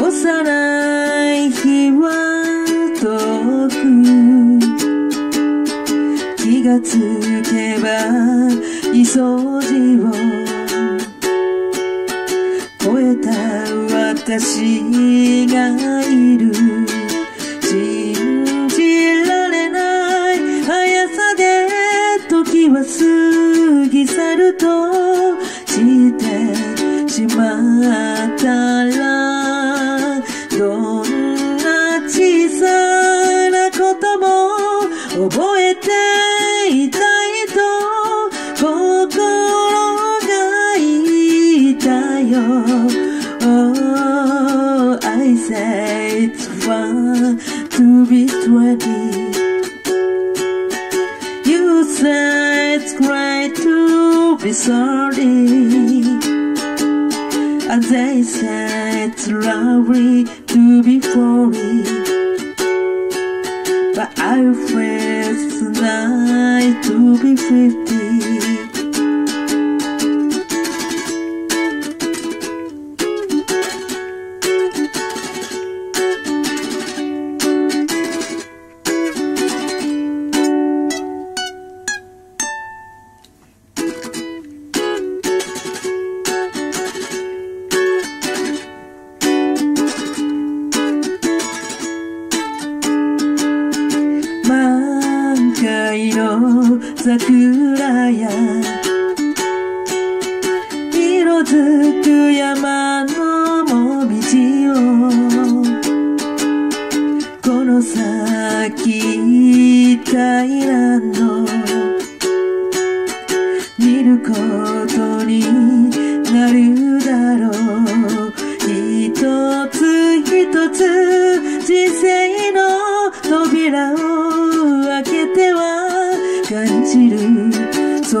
幼い日は遠く気がつけばいそじを超えた私がいる信じられない速さで時は過ぎ去るとしてしまったらどんな小さなことも覚えていたいと心が言ったよ Oh, I say it's fun to be 20 You say it's great to be sorry And they said it's lovely to be free But I feel it's nice to be 50桜や色づく山のもみじをこの先平らの見ることになるだろう一つ一つ人生の扉を開けては感じるそ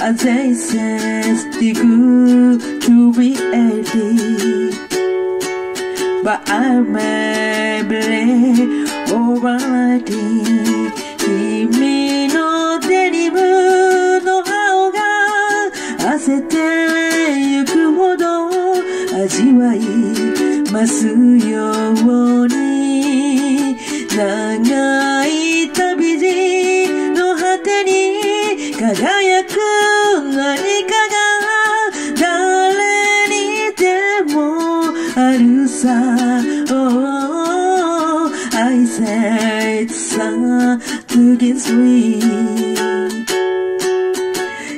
As they say it's good to be 80 But I may be over 90 君のデニムの青が汗てゆくほど味わいますように長い旅路輝く何かが誰にでもあるさ Oh, I say it's fun to get sweet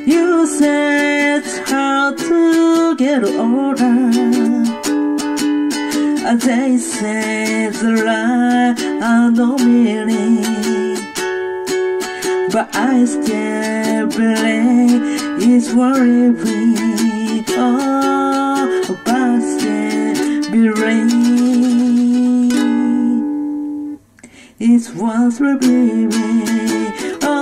You say it's hard to get older They say it's right I don't mean it But I still believe it's worrying. Oh, but I still believe it's worth living. Oh.